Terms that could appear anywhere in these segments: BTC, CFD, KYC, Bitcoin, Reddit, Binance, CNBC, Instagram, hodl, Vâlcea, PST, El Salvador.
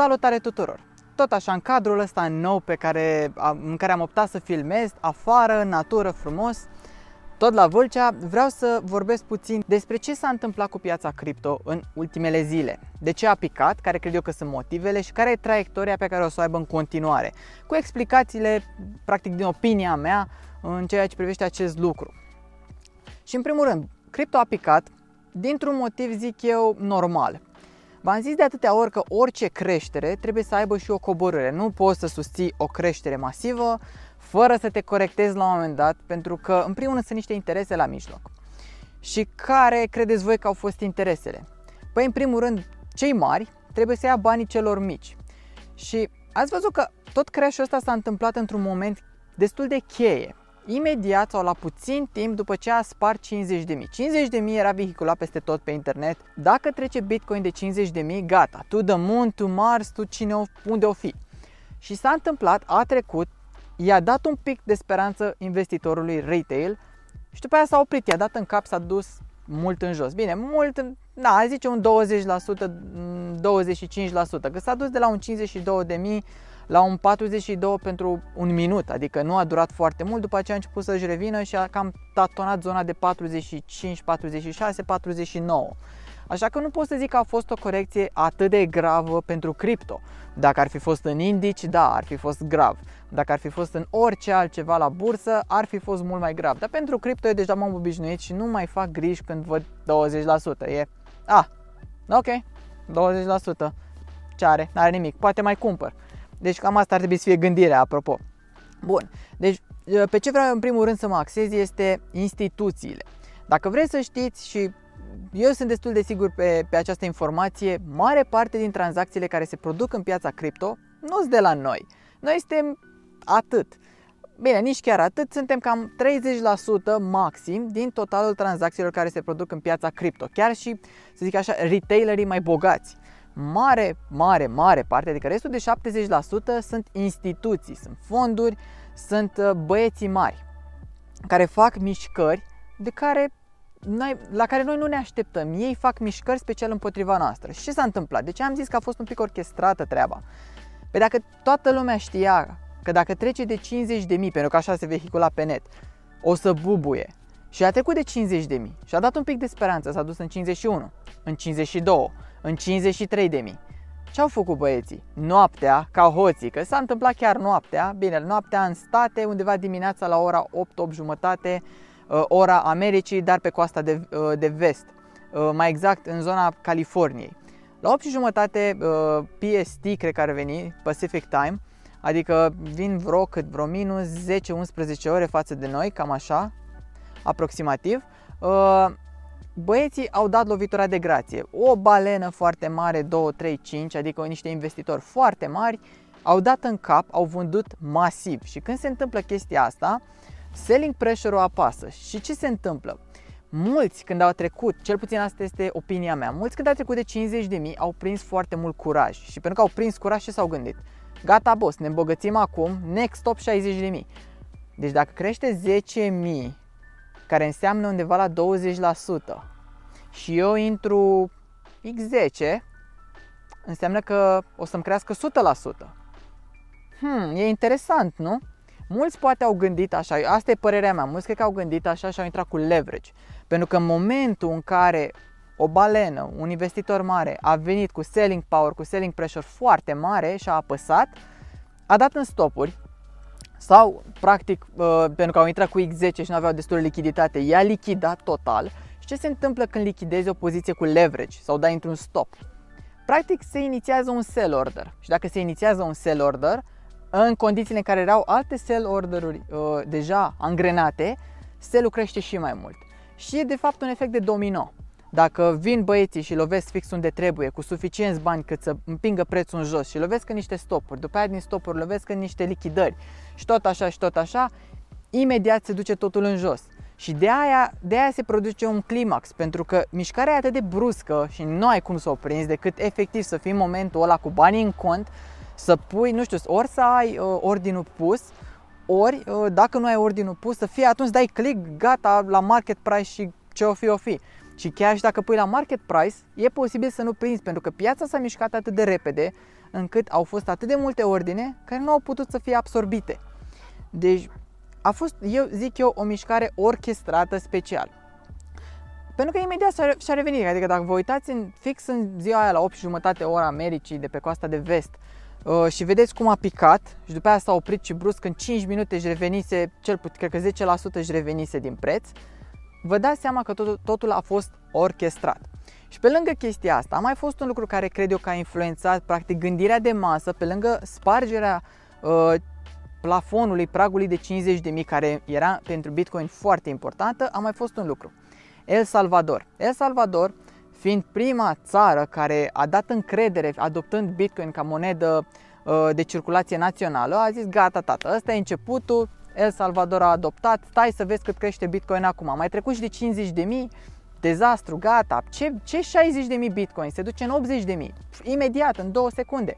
Salutare tuturor! Tot așa, în cadrul ăsta nou în care am optat să filmez, afară, în natură, frumos, tot la Vâlcea, vreau să vorbesc puțin despre ce s-a întâmplat cu piața cripto în ultimele zile. De ce a picat, care cred eu că sunt motivele și care e traiectoria pe care o să o aibă în continuare, cu explicațiile, practic, din opinia mea în ceea ce privește acest lucru. Și în primul rând, cripto a picat dintr-un motiv, zic eu, normal. V-am zis de atâtea ori că orice creștere trebuie să aibă și o coborâre. Nu poți să susții o creștere masivă fără să te corectezi la un moment dat, pentru că în primul rând sunt niște interese la mijloc. Și care credeți voi că au fost interesele? Păi în primul rând, cei mari trebuie să ia banii celor mici. Și ați văzut că tot crash-ul ăsta s-a întâmplat într-un moment destul de cheie. Imediat sau la puțin timp după ce a spart 50.000. 50.000 era vehiculat peste tot pe internet. Dacă trece Bitcoin de 50.000, gata, to the moon, to Mars, tu cine o, unde o fi. Și s-a întâmplat, a trecut, i-a dat un pic de speranță investitorului retail și după aia s-a oprit, i-a dat în cap, s-a dus mult în jos. Bine, mult, da, aș zice un 20%, 25%, că s-a dus de la un 52.000 la un 42 pentru un minut, adică nu a durat foarte mult, după aceea a început să-și revină și a cam tatonat zona de 45, 46, 49. Așa că nu pot să zic că a fost o corecție atât de gravă pentru cripto. Dacă ar fi fost în indici, da, ar fi fost grav. Dacă ar fi fost în orice altceva la bursă, ar fi fost mult mai grav. Dar pentru cripto eu deja m-am obișnuit și nu mai fac griji când văd 20%. E, ok, 20%. Ce are? N-are nimic, poate mai cumpăr. Deci cam asta ar trebui să fie gândirea, apropo. Bun, deci pe ce vreau în primul rând să mă axez este instituțiile. Dacă vreți să știți, și eu sunt destul de sigur pe această informație, mare parte din tranzacțiile care se produc în piața cripto nu sunt de la noi. Noi suntem atât. Bine, nici chiar atât, suntem cam 30% maxim din totalul tranzacțiilor care se produc în piața cripto. Chiar și, să zic așa, retailerii mai bogați. Mare parte, adică restul de 70% sunt instituții, sunt fonduri, sunt băieții mari care fac mișcări la care noi nu ne așteptăm. Ei fac mișcări special împotriva noastră. Și ce s-a întâmplat? Deci am zis că a fost un pic orchestrată treaba. Păi dacă toată lumea știa că dacă trece de 50.000, pentru că așa se vehicula pe net, o să bubuie, și a trecut de 50.000 și a dat un pic de speranță, s-a dus în 51, în 52, în 53.000. Ce-au făcut băieții? Noaptea, ca hoții, că s-a întâmplat chiar noaptea. Bine, noaptea în state, undeva dimineața la ora 8, 8:30, ora Americii, dar pe coasta de vest, mai exact în zona Californiei. La 8:30 PST, cred că ar veni, Pacific Time, adică vin vreo minus 10-11 ore față de noi, cam așa, aproximativ, băieții au dat lovitura de grație. O balenă foarte mare, 2, 3, 5, adică niște investitori foarte mari, au dat în cap, au vândut masiv. Și când se întâmplă chestia asta, selling pressure-ul apasă. Și ce se întâmplă? Mulți, când au trecut, cel puțin asta este opinia mea, mulți când au trecut de 50.000 au prins foarte mult curaj. Și pentru că au prins curaj, ce s-au gândit? Gata, boss, ne îmbogățim acum, next top 60.000. Deci dacă crește 10.000, care înseamnă undeva la 20%, și eu intru X10, înseamnă că o să-mi crească 100%. E interesant, nu? Mulți poate au gândit așa, asta e părerea mea, mulți cred că au gândit așa și au intrat cu leverage. Pentru că în momentul în care o balenă, un investitor mare a venit cu selling power, cu selling pressure foarte mare și a apăsat, a dat în stopuri, sau, practic, pentru că au intrat cu X10 și nu aveau destul de lichiditate, i-a lichidat total. Și ce se întâmplă când lichidezi o poziție cu leverage sau dai într-un stop? Practic, se inițiază un sell order. Și dacă se inițiază un sell order, în condițiile în care erau alte sell order-uri deja angrenate, sell-ul crește și mai mult. Și e, de fapt, un efect de domino. Dacă vin băieții și lovesc fix unde trebuie, cu suficienți bani cât să împingă prețul în jos, și lovesc în niște stopuri, după aia din stopuri lovesc în niște lichidări și tot așa și tot așa, imediat se duce totul în jos. Și de aia se produce un climax, pentru că mișcarea e atât de bruscă și nu ai cum să o prinzi decât efectiv să fii în momentul ăla cu banii în cont, să pui, nu știu, ori să ai ordinul pus, ori dacă nu ai ordinul pus, să fie atunci dai click, gata, la market price și ce o fi, o fi. Și chiar și dacă pui la market price, e posibil să nu prinzi, pentru că piața s-a mișcat atât de repede, încât au fost atât de multe ordine care nu au putut să fie absorbite. Deci a fost, zic eu, o mișcare orchestrată special. Pentru că imediat și-a revenit, adică dacă vă uitați fix în ziua aia la 8:30 ora Americii de pe coasta de vest și vedeți cum a picat și după aia s-a oprit și brusc în 5 minute își revenise, cel puțin, cred că 10% își revenise din preț, vă dați seama că totul a fost orchestrat. Și pe lângă chestia asta a mai fost un lucru care cred eu că a influențat practic gândirea de masă, pe lângă spargerea plafonului, pragului de 50.000 care era pentru Bitcoin foarte importantă, a mai fost un lucru. El Salvador. El Salvador fiind prima țară care a dat încredere adoptând Bitcoin ca monedă de circulație națională, a zis gata tata, ăsta e începutul, El Salvador a adoptat, stai să vezi cât crește Bitcoin acum, a mai trecut și de 50.000, dezastru, gata, ce 60.000 Bitcoin, se duce în 80.000, imediat, în 2 secunde.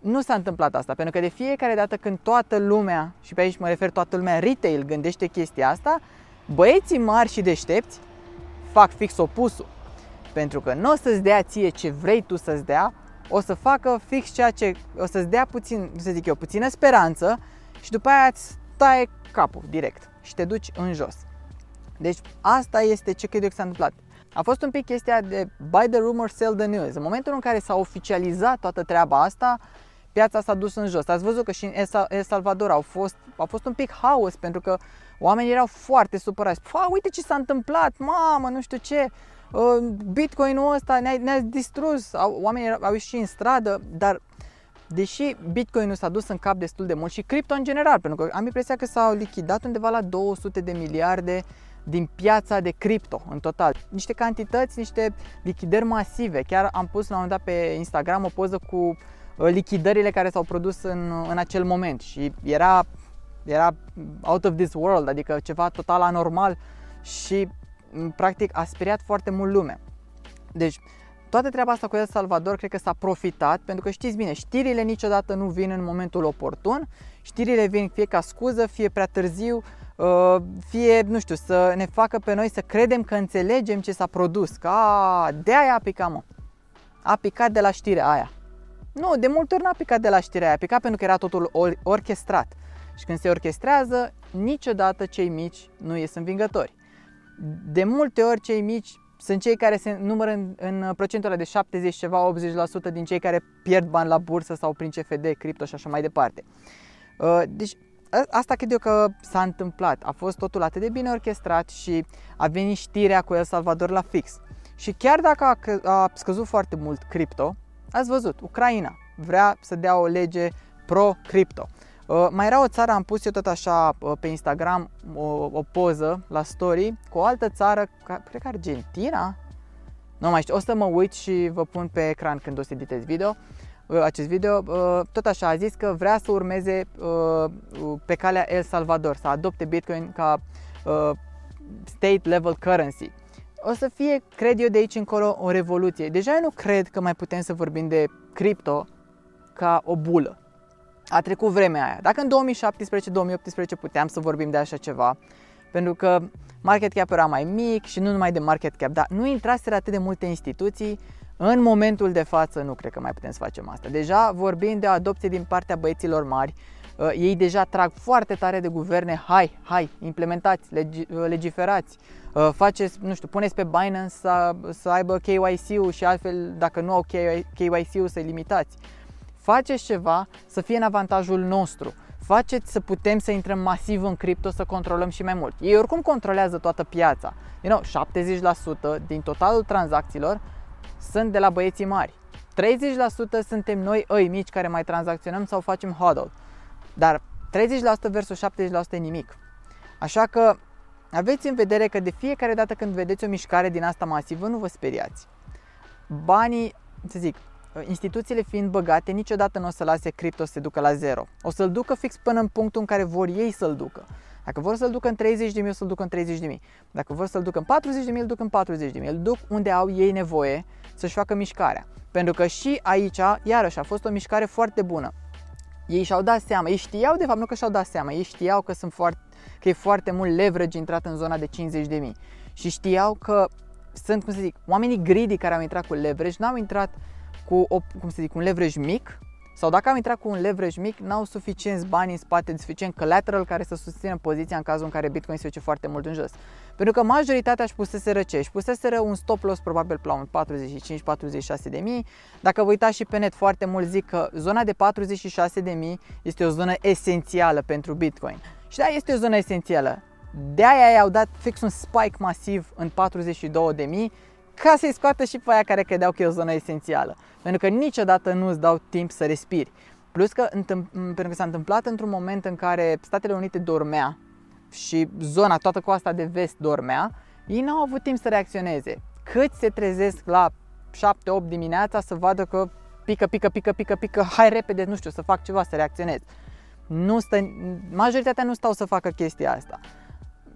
Nu s-a întâmplat asta, pentru că de fiecare dată când toată lumea, și pe aici mă refer toată lumea retail, gândește chestia asta, băieții mari și deștepți fac fix opusul, pentru că nu o să-ți dea ție ce vrei tu să-ți dea, o să facă fix ceea ce o să-ți dea puțin, să zic eu, puțină speranță și după aia îți taie capul direct și te duci în jos. Deci asta este ce cred eu că s-a întâmplat. A fost un pic chestia de buy the rumor, sell the news. În momentul în care s-a oficializat toată treaba asta, piața s-a dus în jos. Ați văzut că și în El Salvador a fost un pic haos, pentru că oamenii erau foarte supărați. Uite ce s-a întâmplat, mamă, nu știu ce, Bitcoin-ul ăsta ne-a distrus. Oamenii au ieșit în stradă, dar deși Bitcoin-ul s-a dus în cap destul de mult și cripto în general, pentru că am impresia că s-au lichidat undeva la 200 de miliarde din piața de cripto în total. Niște cantități, niște lichidări masive. Chiar am pus la un moment dat pe Instagram o poză cu lichidările care s-au produs în acel moment și era out of this world, adică ceva total anormal și practic a speriat foarte mult lumea. Deci toată treaba asta cu El Salvador cred că s-a profitat, pentru că știți bine, știrile niciodată nu vin în momentul oportun, știrile vin fie ca scuză, fie prea târziu, fie, nu știu, să ne facă pe noi să credem că înțelegem ce s-a produs, că de-aia a picat, mă. A picat de la știrea aia. Nu, de multe ori n-a picat de la știrea aia, a picat pentru că era totul orchestrat. Și când se orchestrează, niciodată cei mici nu ies învingători. De multe ori cei mici sunt cei care se numără în procentul de 70 ceva, 80% din cei care pierd bani la bursă sau prin CFD, cripto și așa mai departe. Deci asta cred eu că s-a întâmplat. A fost totul atât de bine orchestrat și a venit știrea cu El Salvador la fix. Și chiar dacă a scăzut foarte mult cripto, ați văzut, Ucraina vrea să dea o lege pro-cripto. Mai era o țară, am pus eu tot așa pe Instagram o poză la story cu o altă țară, cred că Argentina? Nu mai știu, o să mă uit și vă pun pe ecran când o să editez acest video, tot așa a zis că vrea să urmeze pe calea El Salvador, să adopte Bitcoin ca state level currency. O să fie, cred eu, de aici încolo o revoluție. Deja eu nu cred că mai putem să vorbim de cripto ca o bulă. A trecut vremea aia. Dacă în 2017-2018 puteam să vorbim de așa ceva, pentru că market cap era mai mic și nu numai de market cap, dar nu intraseră atât de multe instituții, în momentul de față nu cred că mai putem să facem asta. Deja vorbim de o adopție din partea băieților mari, ei deja trag foarte tare de guverne, hai, implementați, legiferați, faceți, nu știu, puneți pe Binance să aibă KYC-ul și altfel, dacă nu au KYC-ul, să-i limitați. Faceți ceva să fie în avantajul nostru, faceți să putem să intrăm masiv în cripto, să controlăm și mai mult. Ei oricum controlează toată piața, din nou, 70% din totalul tranzacțiilor sunt de la băieții mari, 30% suntem noi ăi mici care mai tranzacționăm sau facem hodl, dar 30% versus 70% e nimic. Așa că aveți în vedere că de fiecare dată când vedeți o mișcare din asta masivă, nu vă speriați. Banii, să zic, instituțiile fiind băgate, niciodată nu o să lase cripto să se ducă la zero. O să-l ducă fix până în punctul în care vor ei să-l ducă. Dacă vor să-l ducă în 30.000, o să-l ducă în 30.000. Dacă vor să-l ducă în 40.000, îl duc în 40.000. Îl duc unde au ei nevoie să-și facă mișcarea. Pentru că și aici, iarăși, a fost o mișcare foarte bună. Ei și-au dat seama, ei știau de fapt, nu că și-au dat seama, ei știau că că e foarte mult leverage intrat în zona de 50.000. Și știau că sunt, cum să zic, oamenii greedy care au intrat cu leverage, n-au intrat cu o, un leverage mic, sau dacă am intrat cu un leverage mic, n-au suficienți bani în spate, suficient collateral care să susțină poziția în cazul în care Bitcoin se duce foarte mult în jos. Pentru că majoritatea își puseseră ce? Își puseseră un stop loss probabil la un 45-46 de mii. Dacă vă uitați și pe net, foarte mult zic că zona de 46 de mii este o zonă esențială pentru Bitcoin. Și da, este o zonă esențială. De aia i-au dat fix un spike masiv în 42 de mii, ca să-i scoată și pe aia care credeau că e o zonă esențială. Pentru că niciodată nu îți dau timp să respiri. Plus că, pentru că s-a întâmplat într-un moment în care Statele Unite dormea și zona, toată coasta de vest dormea, ei n-au avut timp să reacționeze. Cât se trezesc la 7-8 dimineața să vadă că pică, hai repede, nu știu, să fac ceva, să reacționez. Majoritatea nu stau să facă chestia asta.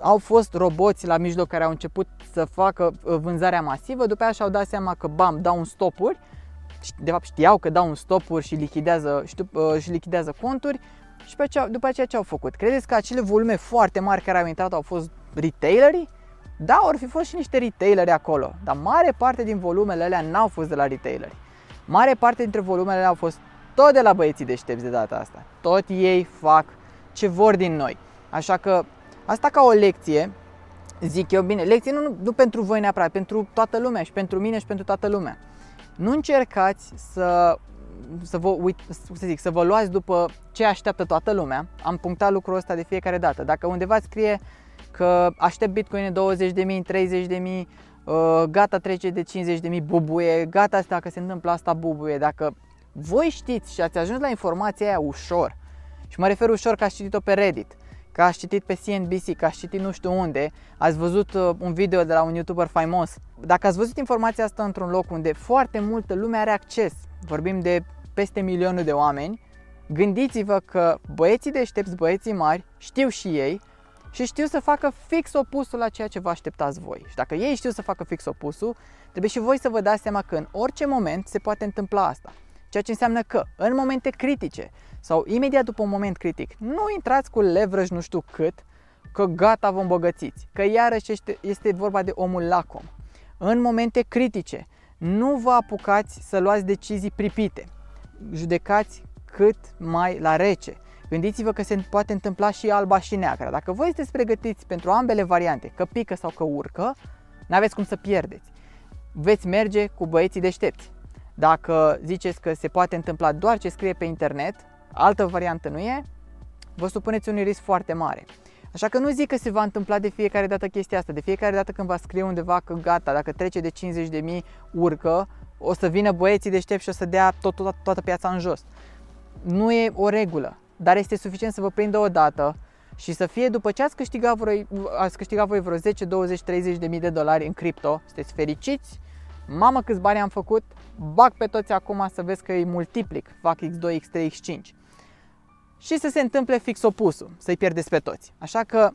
Au fost roboți la mijloc care au început să facă vânzarea masivă, după aia și-au dat seama că bam, dau un stopuri, de fapt știau că dau un stopuri și lichidează, conturi, și după aceea ce au făcut? Credeți că acele volume foarte mari care au intrat au fost retailerii? Da, or fi fost și niște retaileri acolo, dar mare parte din volumele alea n-au fost de la retaileri. Mare parte dintre volumele alea au fost tot de la băieții deștepți de data asta. Tot ei fac ce vor din noi. Așa că asta ca o lecție, zic eu, bine, lecție nu pentru voi neapărat, pentru toată lumea și pentru mine și pentru toată lumea. Nu încercați să vă luați după ce așteaptă toată lumea. Am punctat lucrul ăsta de fiecare dată. Dacă undeva scrie că aștept Bitcoin 20.000, 30.000, gata trece de 50.000, bubuie, gata, dacă se întâmplă asta, bubuie. Dacă voi știți și ați ajuns la informația aia ușor, și mă refer ușor că ați citit-o pe Reddit, că ați citit pe CNBC, că ați citit nu știu unde, ați văzut un video de la un YouTuber faimos. Dacă ați văzut informația asta într-un loc unde foarte multă lume are acces, vorbim de peste milionul de oameni, gândiți-vă că băieții deștepți, băieții mari, știu și ei și știu să facă fix opusul la ceea ce vă așteptați voi. Și dacă ei știu să facă fix opusul, trebuie și voi să vă dați seama că în orice moment se poate întâmpla asta. Ceea ce înseamnă că în momente critice sau imediat după un moment critic, nu intrați cu leverage nu știu cât, că gata vă îmbogățiți, că iarăși este vorba de omul lacom. În momente critice, nu vă apucați să luați decizii pripite, judecați cât mai la rece. Gândiți-vă că se poate întâmpla și alba și neagra. Dacă voi sunteți pregătiți pentru ambele variante, că pică sau că urcă, n-aveți cum să pierdeți. Veți merge cu băieții deștepți. Dacă ziceți că se poate întâmpla doar ce scrie pe internet, altă variantă nu e, vă supuneți unui risc foarte mare. Așa că nu zic că se va întâmpla de fiecare dată chestia asta, de fiecare dată când va scrie undeva că gata, dacă trece de 50.000 urcă, o să vină băieții deștepți și o să dea toată piața în jos. Nu e o regulă, dar este suficient să vă prindă o dată și să fie după ce ați câștigat voi vreo 10, 20, 30 de mii de dolari în cripto, sunteți fericiți, mamă câți bani am făcut, bag pe toți acum să vezi că îi multiplic, fac x2, x3, x5. Și să se întâmple fix opusul, să-i pierdeți pe toți. Așa că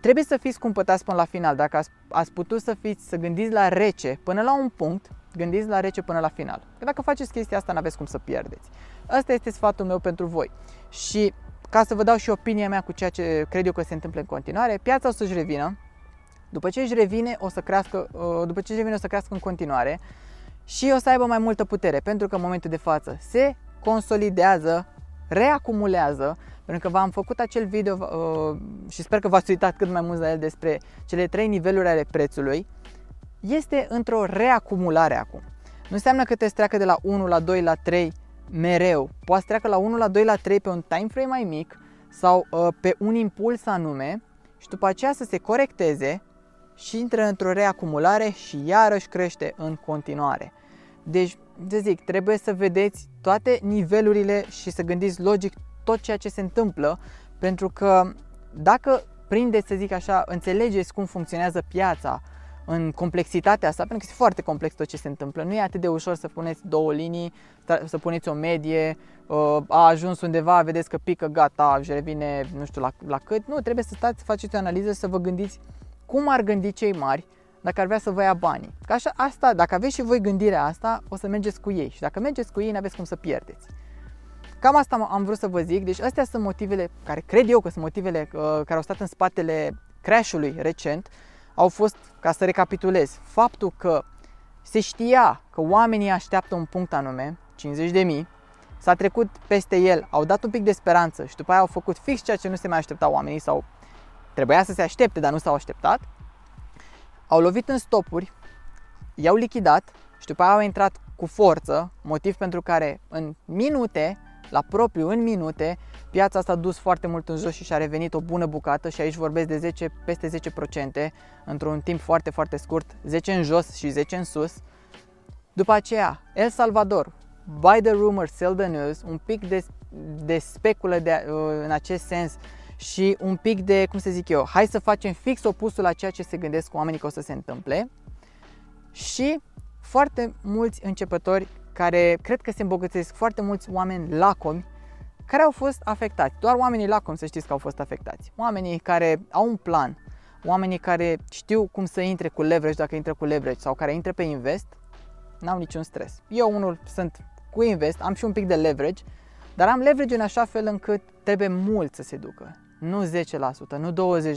trebuie să fiți cumpătați până la final. Dacă ați putut să gândiți la rece până la un punct, gândiți la rece până la final. Că dacă faceți chestia asta, n-aveți cum să pierdeți. Asta este sfatul meu pentru voi. Și ca să vă dau și opinia mea cu ceea ce cred eu că se întâmplă în continuare, piața o să-și revină. După ce își revine, o să crească în continuare și o să aibă mai multă putere, pentru că în momentul de față se consolidează, reacumulează, pentru că v-am făcut acel video și sper că v-ați uitat cât mai mult la el despre cele 3 niveluri ale prețului. Este într-o reacumulare acum. Nu înseamnă că te treacă de la 1 la 2 la 3 mereu. Poate treacă la 1 la 2 la 3 pe un time frame mai mic sau pe un impuls anume și după aceea să se corecteze și intră într-o reacumulare și iarăși crește în continuare. Deci, ce zic, trebuie să vedeți toate nivelurile și să gândiți logic tot ceea ce se întâmplă, pentru că dacă prindeți, să zic așa, înțelegeți cum funcționează piața în complexitatea asta, pentru că este foarte complex tot ce se întâmplă, nu e atât de ușor să puneți două linii, să puneți o medie, a ajuns undeva, vedeți că pică, gata, își revine nu știu la cât, nu, trebuie să stați, să faceți o analiză și să vă gândiți cum ar gândi cei mari dacă ar vrea să vă ia banii. Că așa, asta, dacă aveți și voi gândirea asta, o să mergeți cu ei și dacă mergeți cu ei, n-aveți cum să pierdeți. Cam asta am vrut să vă zic, deci astea sunt motivele care cred eu că sunt motivele care au stat în spatele crash-ului recent. Au fost, ca să recapitulez, faptul că se știa că oamenii așteaptă un punct anume, 50.000, s-a trecut peste el, au dat un pic de speranță și după aia au făcut fix ceea ce nu se mai așteptau oamenii sau trebuia să se aștepte, dar nu s-au așteptat. Au lovit în stopuri, i-au lichidat și după aia au intrat cu forță, motiv pentru care în minute, la propriu în minute, piața s-a dus foarte mult în jos și și-a revenit o bună bucată și aici vorbesc de peste 10% într-un timp foarte, foarte scurt, 10 în jos și 10 în sus. După aceea, El Salvador, buy the rumor, sell the news, un pic de speculă în acest sens și un pic de, cum să zic eu, hai să facem fix opusul la ceea ce se gândesc oamenii că o să se întâmple. Și foarte mulți începători care cred că se îmbogățesc, foarte mulți oameni lacomi care au fost afectați. Doar oamenii lacomi să știți că au fost afectați. Oamenii care au un plan, oamenii care știu cum să intre cu leverage dacă intră cu leverage sau care intră pe invest, n-au niciun stres. Eu unul sunt cu invest, am și un pic de leverage, dar am leverage în așa fel încât trebuie mult să se ducă. Nu 10%, nu 20%, 50%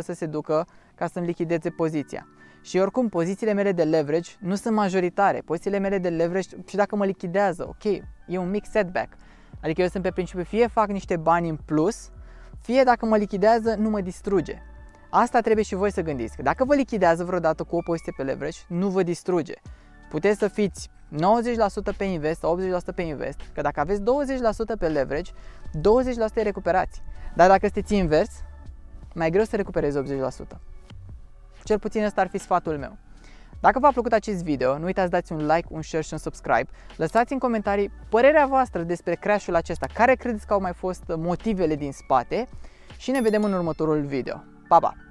să se ducă ca să-mi lichideze poziția. Și oricum pozițiile mele de leverage nu sunt majoritare. Pozițiile mele de leverage și dacă mă lichidează, ok, e un mic setback. Adică eu sunt pe principiu fie fac niște bani în plus, fie dacă mă lichidează nu mă distruge. Asta trebuie și voi să gândiți, că dacă vă lichidează vreodată cu o poziție pe leverage, nu vă distruge. Puteți să fiți 90% pe invest sau 80% pe invest, că dacă aveți 20% pe leverage, 20% îi recuperați. Dar dacă sunteți invers, mai greu să recuperezi 80%. Cel puțin ăsta ar fi sfatul meu. Dacă v-a plăcut acest video, nu uitați să dați un like, un share și un subscribe. Lăsați în comentarii părerea voastră despre crash-ul acesta, care credeți că au mai fost motivele din spate și ne vedem în următorul video. Pa, pa!